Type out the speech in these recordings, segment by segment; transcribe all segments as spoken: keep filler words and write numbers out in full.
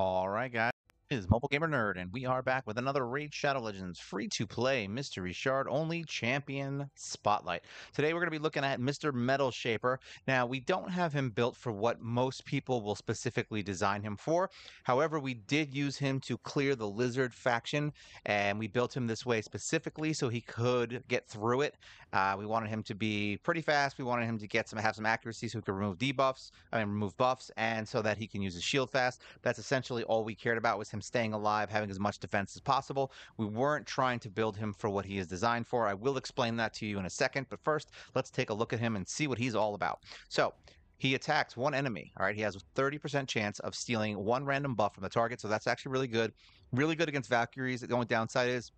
Alright guys, it is Mobile Gamer Nerd, and we are back with another Raid Shadow Legends free-to-play mystery shard only champion spotlight. Today we're going to be looking at Mister Metalshaper. Now, we don't have him built for what most people will specifically design him for. However, we did use him to clear the Lizard faction, and we built him this way specifically so he could get through it. Uh, we wanted him to be pretty fast. We wanted him to get some have some accuracy so he could remove debuffs, I mean remove buffs, and so that he can use his shield fast. That's essentially all we cared about was him staying alive, having as much defense as possible. We weren't trying to build him for what he is designed for. I will explain that to you in a second, but first, let's take a look at him and see what he's all about. So, he attacks one enemy, all right? He has a thirty percent chance of stealing one random buff from the target, so that's actually really good. Really good against Valkyries. The only downside is,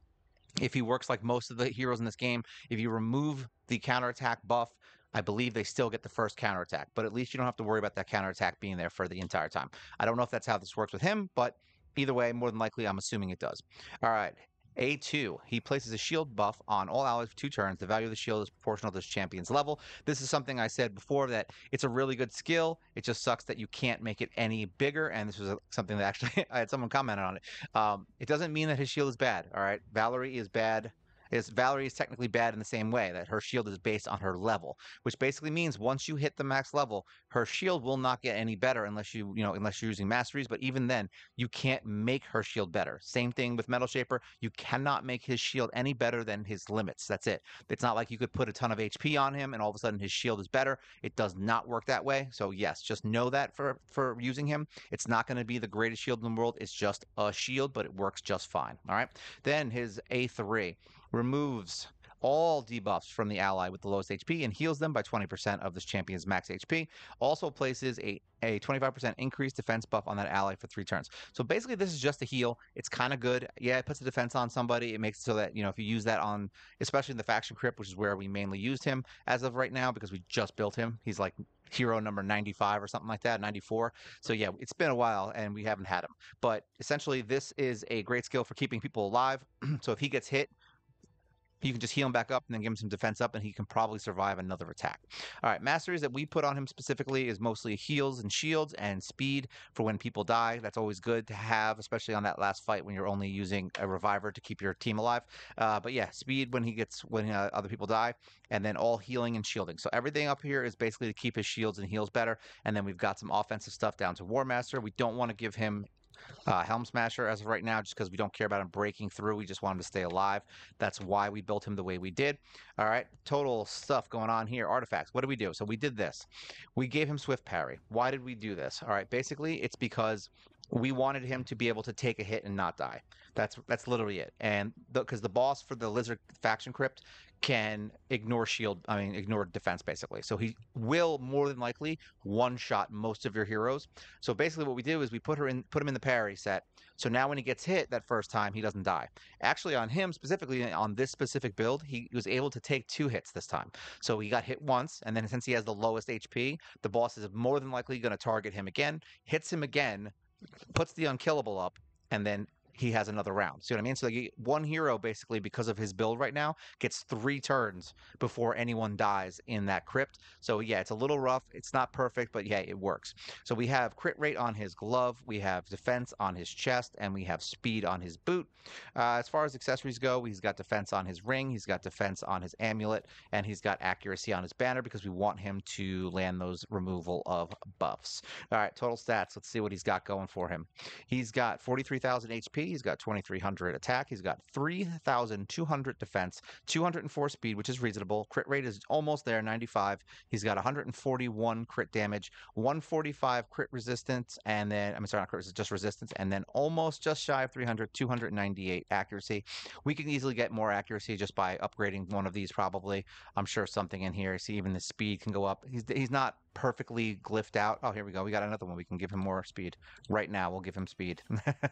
if he works like most of the heroes in this game, if you remove the counterattack buff, I believe they still get the first counterattack, but at least you don't have to worry about that counterattack being there for the entire time. I don't know if that's how this works with him, but either way, more than likely, I'm assuming it does. All right. A two, he places a shield buff on all allies for two turns. The value of the shield is proportional to his champion's level. This is something I said before, that it's a really good skill. It just sucks that you can't make it any bigger, and this was a, something that actually I had someone comment on it. Um, it doesn't mean that his shield is bad, all right? Valerie is bad. Is Valerie is technically bad in the same way, that her shield is based on her level, which basically means once you hit the max level, her shield will not get any better unless you, you know, unless you're using masteries. But even then, you can't make her shield better. Same thing with Metalshaper. You cannot make his shield any better than his limits. That's it. It's not like you could put a ton of H P on him and all of a sudden his shield is better. It does not work that way. So yes, just know that for for using him. It's not going to be the greatest shield in the world. It's just a shield, but it works just fine. All right. Then his A three. Removes all debuffs from the ally with the lowest H P and heals them by twenty percent of this champion's max H P. Also places a a twenty-five percent increased defense buff on that ally for three turns. So basically, this is just a heal. It's kind of good. Yeah, it puts the defense on somebody. It makes it so that, you know, if you use that on, especially in the faction crypt, which is where we mainly used him as of right now because we just built him. He's like hero number ninety-five or something like that, ninety-four. So yeah, it's been a while and we haven't had him. But essentially, this is a great skill for keeping people alive. So if he gets hit, you can just heal him back up and then give him some defense up, and he can probably survive another attack. All right, masteries that we put on him specifically is mostly heals and shields and speed for when people die. That's always good to have, especially on that last fight when you're only using a reviver to keep your team alive. Uh, but yeah, speed when he gets when uh, other people die, and then all healing and shielding. So everything up here is basically to keep his shields and heals better, and then we've got some offensive stuff down to War Master. We don't want to give him Uh, Helm Smasher as of right now, just because we don't care about him breaking through. We just want him to stay alive. That's why we built him the way we did. All right, total stuff going on here. Artifacts. What did we do? So we did this. We gave him Swift Parry. Why did we do this? All right, basically it's because we wanted him to be able to take a hit and not die. That's that's literally it. And because the, the boss for the Lizard faction crypt can ignore shield, I mean, ignore defense, basically. So he will more than likely one-shot most of your heroes. So basically what we do is we put her in, put him in the parry set. So now when he gets hit that first time, he doesn't die. Actually, on him specifically, on this specific build, he was able to take two hits this time. So he got hit once, and then since he has the lowest H P, the boss is more than likely going to target him again, hits him again, puts the unkillable up, and then he has another round. See what I mean? So like one hero, basically, because of his build right now, gets three turns before anyone dies in that crypt. So yeah, it's a little rough. It's not perfect, but yeah, it works. So we have crit rate on his glove, we have defense on his chest, and we have speed on his boot. Uh, as far as accessories go, he's got defense on his ring, he's got defense on his amulet, and he's got accuracy on his banner because we want him to land those removal of buffs. All right, total stats. Let's see what he's got going for him. He's got forty-three thousand H P. He's got twenty-three hundred attack. He's got three thousand two hundred defense, two hundred four speed, which is reasonable. Crit rate is almost there, ninety-five. He's got one hundred forty-one crit damage, one forty-five crit resistance, and then, I'm sorry, not crit, just resistance, and then almost just shy of three hundred, two hundred ninety-eight accuracy. We can easily get more accuracy just by upgrading one of these, probably. I'm sure something in here. See, even the speed can go up. He's, he's not perfectly glyphed out. Oh, here we go. We got another one. We can give him more speed right now. We'll give him speed.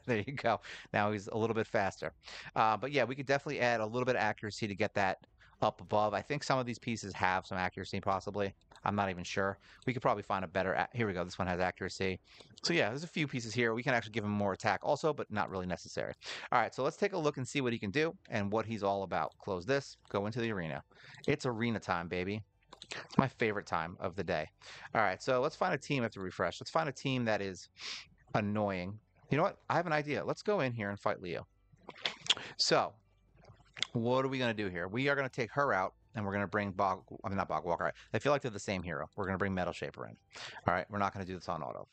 There you go. Now he's a little bit faster. Uh, but yeah, we could definitely add a little bit of accuracy to get that up above. I think some of these pieces have some accuracy, possibly. I'm not even sure. We could probably find a better... Here we go. This one has accuracy. So yeah, there's a few pieces here. We can actually give him more attack also, but not really necessary. All right, so let's take a look and see what he can do and what he's all about. Close this. Go into the arena. It's arena time, baby. It's my favorite time of the day. All right, so let's find a team. I have to refresh. Let's find a team that is annoying You know what? I have an idea. Let's go in here and fight Leo. So, what are we going to do here? We are going to take her out, and we're going to bring Bog... I mean, not Bogwalker. Right? I feel like they're the same hero. We're going to bring Metalshaper in. All right? We're not going to do this on auto.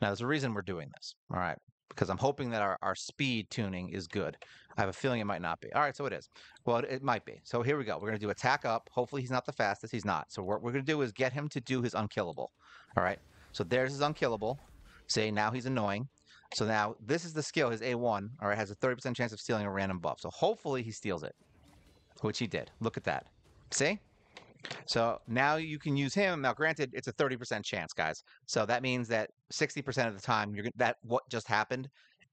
Now, there's a reason we're doing this. All right? Because I'm hoping that our, our speed tuning is good. I have a feeling it might not be. All right, so it is. Well, it, it might be. So here we go. We're going to do attack up. Hopefully he's not the fastest. He's not. So what we're going to do is get him to do his unkillable. All right? So there's his unkillable. See, now he's annoying. So now this is the skill. His A one, all right, has a thirty percent chance of stealing a random buff. So hopefully he steals it, which he did. Look at that. See? So now you can use him. Now, granted, it's a thirty percent chance, guys. So that means that sixty percent of the time, you're that what just happened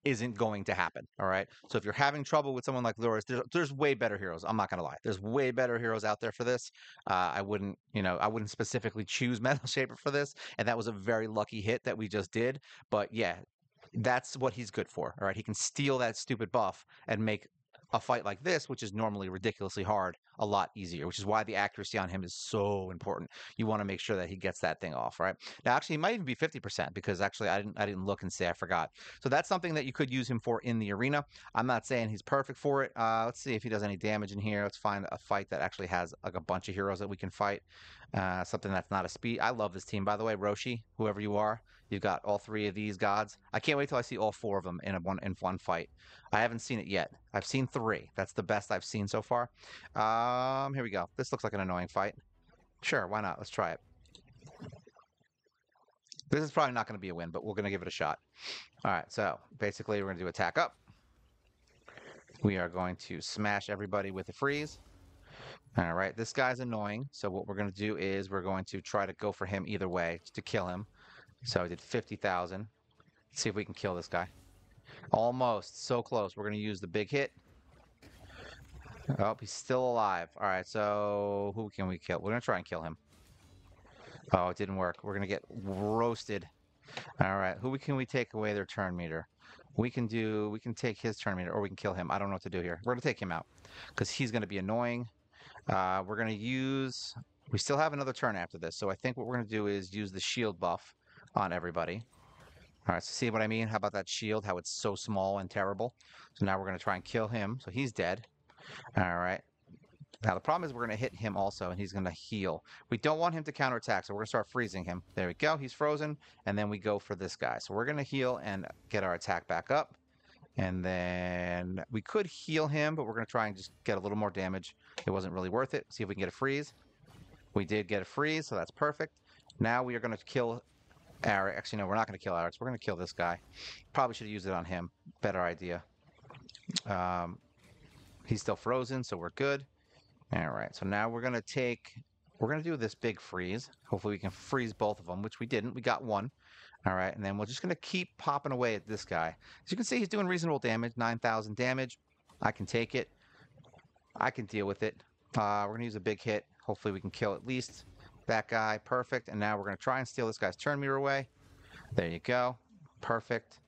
isn't going to happen, all right? So if you're having trouble with someone like Leorius, there's, there's way better heroes. I'm not going to lie. There's way better heroes out there for this. Uh, I wouldn't, you know, I wouldn't specifically choose Metalshaper for this, and that was a very lucky hit that we just did. But, yeah, that's what he's good for, all right? He can steal that stupid buff and make a fight like this, which is normally ridiculously hard, a lot easier, which is why the accuracy on him is so important. You want to make sure that he gets that thing off, right? Now, actually, he might even be fifty percent because actually I didn't I didn't look and say I forgot. So that's something that you could use him for in the arena. I'm not saying he's perfect for it. Uh, let's see if he does any damage in here. Let's find a fight that actually has like a bunch of heroes that we can fight. Uh, something that's not a speed. I love this team, by the way. Roshi, whoever you are, you've got all three of these gods. I can't wait till I see all four of them in a one in one fight. I haven't seen it yet. I've seen three. That's the best I've seen so far. Um, here we go. This looks like an annoying fight. Sure, why not? Let's try it. This is probably not going to be a win, but we're going to give it a shot. All right, so basically we're going to do attack up. We are going to smash everybody with a freeze. All right, this guy's annoying. So what we're going to do is we're going to try to go for him either way to kill him. So I did fifty thousand. Let's see if we can kill this guy. Almost. So close. We're going to use the big hit. Oh, he's still alive. All right, so who can we kill? We're going to try and kill him. Oh, it didn't work. We're going to get roasted. All right, who can we take away their turn meter? We can do, we can take his turn meter, or we can kill him. I don't know what to do here. We're going to take him out because he's going to be annoying. Uh, we're going to use, we still have another turn after this, so I think what we're going to do is use the shield buff on everybody. All right, so see what I mean? How about that shield, how it's so small and terrible? So now we're going to try and kill him, so he's dead. All right. Now, the problem is we're going to hit him also, and he's going to heal. We don't want him to counterattack, so we're going to start freezing him. There we go. He's frozen, and then we go for this guy. So we're going to heal and get our attack back up. And then we could heal him, but we're going to try and just get a little more damage. It wasn't really worth it. See if we can get a freeze. We did get a freeze, so that's perfect. Now we are going to kill Arix. Actually, no, we're not going to kill Arix. We're going to kill this guy. Probably should have used it on him. Better idea. Um... He's still frozen, so we're good. All right, so now we're going to take... We're going to do this big freeze. Hopefully we can freeze both of them, which we didn't. We got one. All right, and then we're just going to keep popping away at this guy. As you can see, he's doing reasonable damage, nine thousand damage. I can take it. I can deal with it. Uh, we're going to use a big hit. Hopefully we can kill at least that guy. Perfect. And now we're going to try and steal this guy's turn meter away. There you go. Perfect.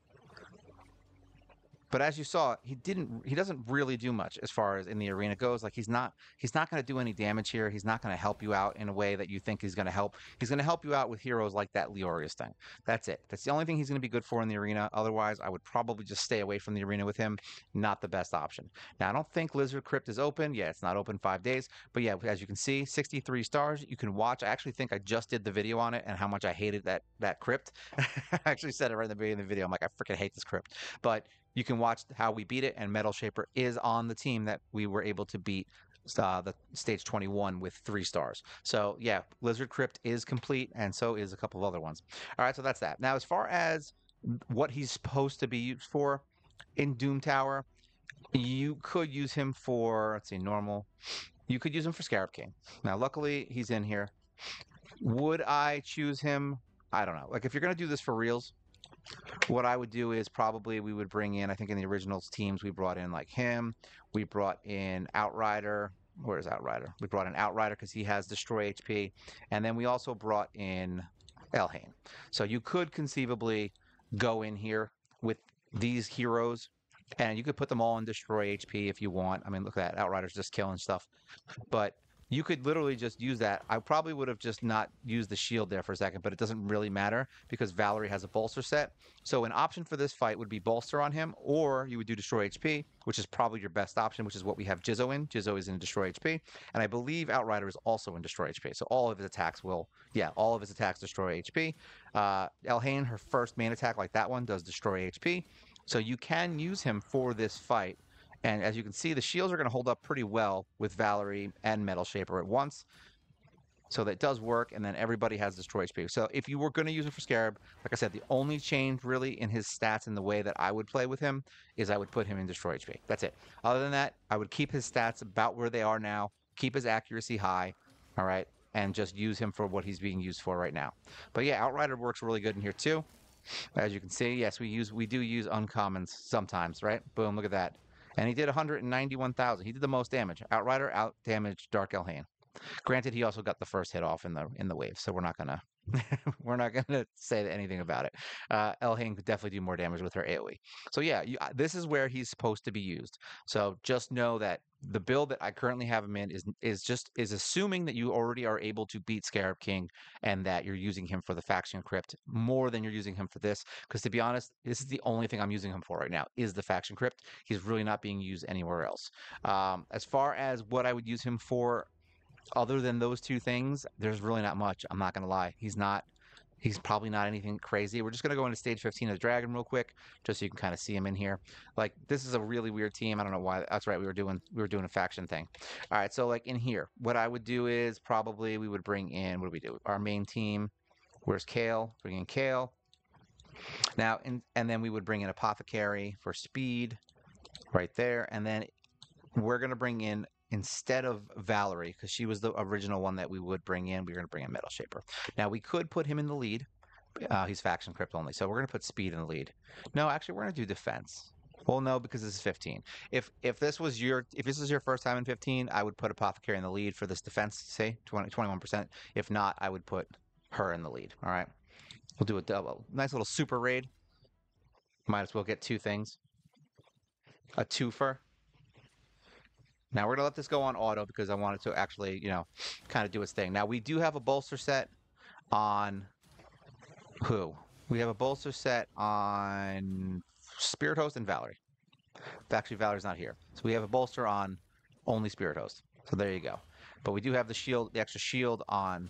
But as you saw, he didn't. He doesn't really do much as far as in the arena goes. Like he's not. He's not going to do any damage here. He's not going to help you out in a way that you think he's going to help. He's going to help you out with heroes like that Leorius thing. That's it. That's the only thing he's going to be good for in the arena. Otherwise, I would probably just stay away from the arena with him. Not the best option. Now, I don't think Lizard Crypt is open. Yeah, it's not open five days. But yeah, as you can see, sixty-three stars. You can watch. I actually think I just did the video on it and how much I hated that that crypt. I actually said it right in the beginning of the video. I'm like, I freaking hate this crypt. But you can watch how we beat it, and Metalshaper is on the team that we were able to beat uh, the stage twenty-one with three stars. So, yeah, Lizard Crypt is complete, and so is a couple of other ones. All right, so that's that. Now, as far as what he's supposed to be used for in Doom Tower, you could use him for, let's see, normal. You could use him for Scarab King. Now, luckily, he's in here. Would I choose him? I don't know. Like, if you're going to do this for reals, what I would do is probably we would bring in, I think in the original teams, we brought in like him. We brought in Outrider. Where is Outrider? We brought in Outrider because he has Destroy H P. And then we also brought in Elhain. So you could conceivably go in here with these heroes, and you could put them all in Destroy H P if you want. I mean, look at that. Outrider's just killing stuff. But You could literally just use that. I probably would have just not used the shield there for a second, but it doesn't really matter because Valerie has a bolster set. So an option for this fight would be bolster on him, or you would do destroy H P, which is probably your best option, which is what we have Jizoh in. Jizoh is in destroy H P, and I believe Outrider is also in destroy H P. So all of his attacks will, yeah, all of his attacks destroy H P. Uh, Elhain, her first main attack like that one, does destroy H P. So you can use him for this fight. And as you can see, the shields are going to hold up pretty well with Valerie and Metalshaper at once. So that does work, and then everybody has destroy H P. So if you were going to use him for Scarab, like I said, the only change really in his stats and the way that I would play with him is I would put him in destroy H P. That's it. Other than that, I would keep his stats about where they are now, keep his accuracy high, all right, and just use him for what he's being used for right now. But yeah, Outrider works really good in here too. As you can see, yes, we use we do use uncommons sometimes, right? Boom, look at that. And he did one hundred ninety-one thousand. He did the most damage. Outrider out damaged Dark Elhain. Granted, he also got the first hit off in the in the wave, so we're not gonna we're not gonna say anything about it. Uh, Elhain could definitely do more damage with her AoE. So yeah, you, this is where he's supposed to be used. So just know that the build that I currently have him in is is just is assuming that you already are able to beat Scarab King and that you're using him for the faction crypt more than you're using him for this. Because to be honest, this is the only thing I'm using him for right now is the faction crypt. He's really not being used anywhere else. Um, as far as what I would use him for. Other than those two things, there's really not much. I'm not going to lie. He's not, he's probably not anything crazy. We're just going to go into stage fifteen of the dragon real quick, just so you can kind of see him in here. Like, this is a really weird team. I don't know why. That's right. We were doing, we were doing a faction thing. All right. So like in here, what I would do is probably we would bring in, what do we do? Our main team. Where's Kale? Bring in Kale. Now, and, and then we would bring in Apothecary for speed right there. And then we're going to bring in instead of Valerie, because she was the original one that we would bring in, we were going to bring in Metalshaper. Now, we could put him in the lead. Uh, he's faction crypt only, so we're going to put speed in the lead. No, actually, we're going to do defense. Well, no, because this is fifteen. If if this was your if this is your first time in fifteen, I would put Apothecary in the lead for this defense, say, twenty, twenty-one percent. If not, I would put her in the lead, all right? We'll do a double. Nice little super raid. Might as well get two things. A twofer. Now, we're going to let this go on auto because I wanted to actually, you know, kind of do its thing. Now, we do have a bolster set on who? We have a bolster set on Spirit Host and Valerie. Actually, Valerie's not here. So we have a bolster on only Spirit Host. So there you go. But we do have the shield, the extra shield on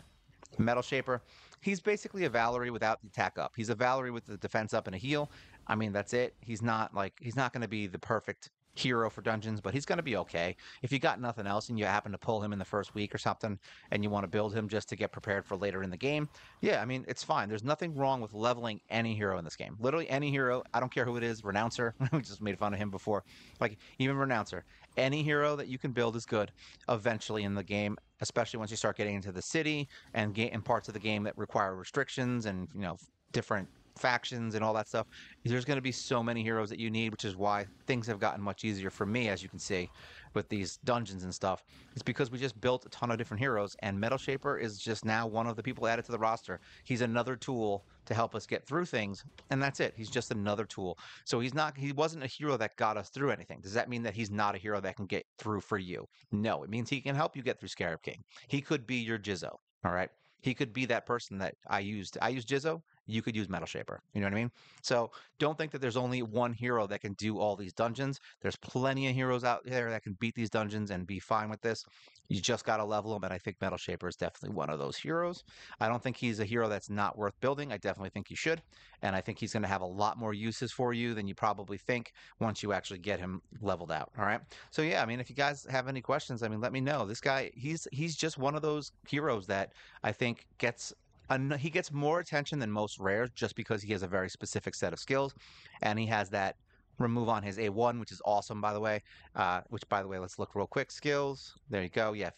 Metalshaper. He's basically a Valerie without the attack up. He's a Valerie with the defense up and a heal. I mean, that's it. He's not like, he's not going to be the perfect hero for dungeons, but he's going to be okay. If you got nothing else and you happen to pull him in the first week or something and you want to build him just to get prepared for later in the game, yeah, I mean, it's fine. There's nothing wrong with leveling any hero in this game. Literally any hero. I don't care who it is. Renouncer. We just made fun of him before. Like, even Renouncer. Any hero that you can build is good eventually in the game, especially once you start getting into the city and ga- and parts of the game that require restrictions and, you know, different factions and all that stuff. There's going to be so many heroes that you need, which is why things have gotten much easier for me, as you can see, with these dungeons and stuff. It's because we just built a ton of different heroes, and Metalshaper is just now one of the people added to the roster. He's another tool to help us get through things, and that's it. He's just another tool. So he's not, he wasn't a hero that got us through anything. Does that mean that he's not a hero that can get through for you? No, it means he can help you get through Scarab King. He could be your Jizoh, all right? He could be that person that I used. I used Jizoh. You could use Metalshaper. You know what I mean? So don't think that there's only one hero that can do all these dungeons. There's plenty of heroes out there that can beat these dungeons and be fine with this. You just got to level them, and I think Metalshaper is definitely one of those heroes. I don't think he's a hero that's not worth building. I definitely think you should, and I think he's going to have a lot more uses for you than you probably think once you actually get him leveled out, all right? So, yeah, I mean, if you guys have any questions, I mean, let me know. This guy, he's he's just one of those heroes that I think gets – he gets more attention than most rares just because he has a very specific set of skills, and he has that remove on his A one, which is awesome, by the way, uh, which, by the way, let's look real quick. Skills. There you go. Yeah.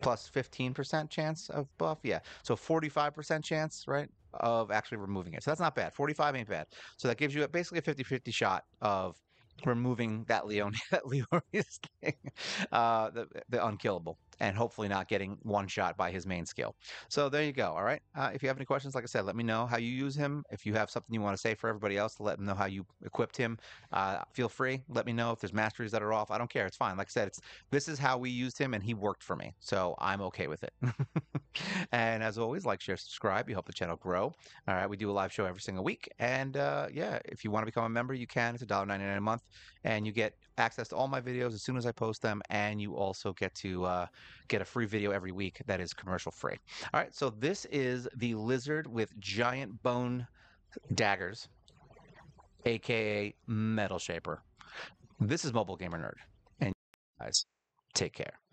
Plus fifteen percent chance of buff. Yeah. So forty-five percent chance, right, of actually removing it. So that's not bad. forty-five ain't bad. So that gives you basically a fifty fifty shot of removing that Leon, that Leorius thing, uh, the, the unkillable. and hopefully not getting one shot by his main skill. So there you go. All right. Uh, if you have any questions, like I said, let me know how you use him. If you have something you want to say for everybody else to let them know how you equipped him, uh, feel free. Let me know if there's masteries that are off. I don't care. It's fine. Like I said, it's, this is how we used him, and he worked for me. So I'm okay with it. And as always, like, share, subscribe. You help the channel grow. All right. We do a live show every single week. And uh, yeah, if you want to become a member, you can. It's a dollar ninety-nine a month, and you get access to all my videos as soon as I post them. And you also get to uh, get a free video every week that is commercial free. All right. So this is the lizard with giant bone daggers, A K A Metalshaper. This is Mobile Gamer Nerd. And you guys take care.